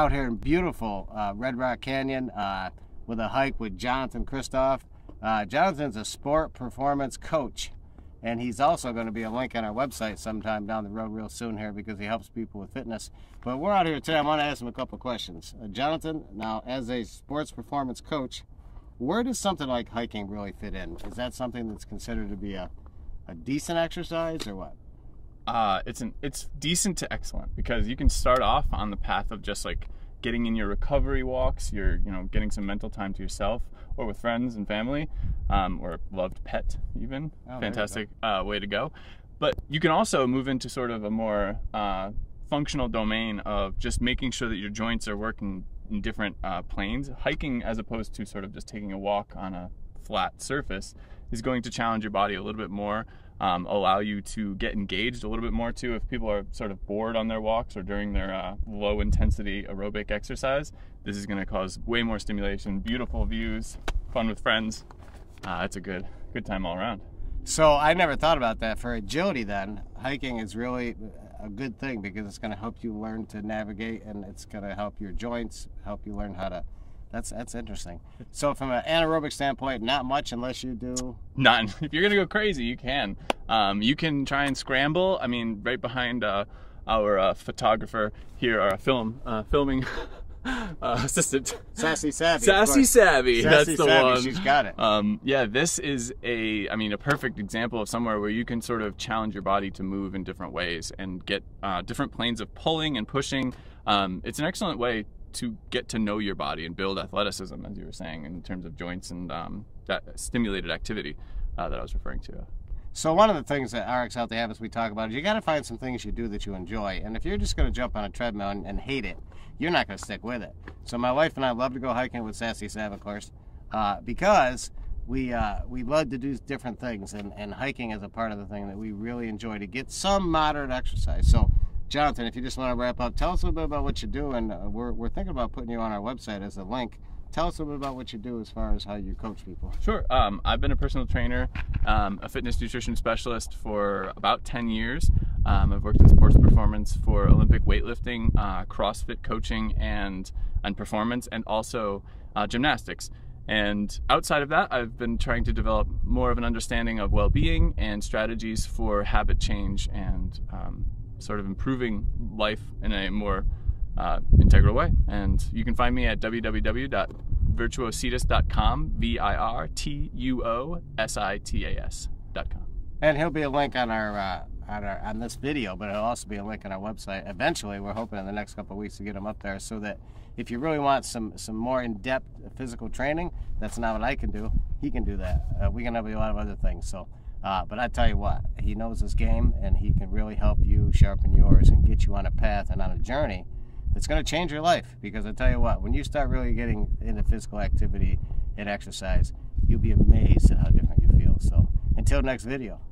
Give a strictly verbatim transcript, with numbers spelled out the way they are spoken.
out here in beautiful uh, Red Rock Canyon uh, with a hike with Jonathan Cristoff. Uh, Jonathan's a sport performance coach, and he's also going to be a link on our website sometime down the road real soon here, because he helps people with fitness. But we're out here today. I want to ask him a couple questions. Uh, Jonathan, now as a sports performance coach, where does something like hiking really fit in? Is that something that's considered to be a, a decent exercise or what? Uh, it's an it's decent to excellent, because you can start off on the path of just like getting in your recovery walks, you're you know getting some mental time to yourself or with friends and family, um, or a loved pet even. Oh, fantastic uh, way to go. But you can also move into sort of a more uh, functional domain of just making sure that your joints are working in different uh, planes. Hiking, as opposed to sort of just taking a walk on a flat surface, is going to challenge your body a little bit more. Um, allow you to get engaged a little bit more too. If people are sort of bored on their walks or during their uh, low intensity aerobic exercise, this is going to cause way more stimulation, beautiful views, fun with friends. Uh, it's a good good time all around. So I never thought about that. For agility then, hiking is really a good thing, because it's going to help you learn to navigate, and it's going to help your joints, help you learn how to. That's that's interesting. So from an anaerobic standpoint, not much unless you do none. If you're gonna go crazy, you can. Um, you can try and scramble. I mean, right behind uh, our uh, photographer here, our film uh, filming uh, assistant, Sassy Savvy. Sassy Savvy. Sassy that's the Savvy. One. She's got it. Um, yeah, this is a. I mean, a perfect example of somewhere where you can sort of challenge your body to move in different ways and get uh, different planes of pulling and pushing. Um, it's an excellent way to get to know your body and build athleticism, as you were saying, in terms of joints and um, that stimulated activity uh, that I was referring to. So one of the things that R X Healthy Habits we talk about is you got to find some things you do that you enjoy. And if you're just going to jump on a treadmill and, and hate it, you're not going to stick with it. So my wife and I love to go hiking with Sassy Sav, of course, uh, because we uh, we love to do different things. And, and hiking is a part of the thing that we really enjoy to get some moderate exercise. So Jonathan, if you just want to wrap up, tell us a little bit about what you do, and uh, we're, we're thinking about putting you on our website as a link. Tell us a little bit about what you do as far as how you coach people. Sure. Um, I've been a personal trainer, um, a fitness nutrition specialist for about ten years. Um, I've worked in sports performance for Olympic weightlifting, uh, CrossFit coaching and, and performance, and also uh, gymnastics. And outside of that, I've been trying to develop more of an understanding of well-being and strategies for habit change and um, sort of improving life in a more uh, integral way. And you can find me at w w w dot virtuositas dot com, V I R T U O S I T A S dot com. And he'll be a link on our, uh, on our on this video, but it'll also be a link on our website. Eventually, we're hoping in the next couple of weeks to get him up there, so that if you really want some, some more in-depth physical training, that's not what I can do. He can do that. Uh, we can help you a lot of other things. So. Uh, but I tell you what, he knows his game, and he can really help you sharpen yours and get you on a path and on a journey that's going to change your life. Because I tell you what, when you start really getting into physical activity and exercise, you'll be amazed at how different you feel. So until next video.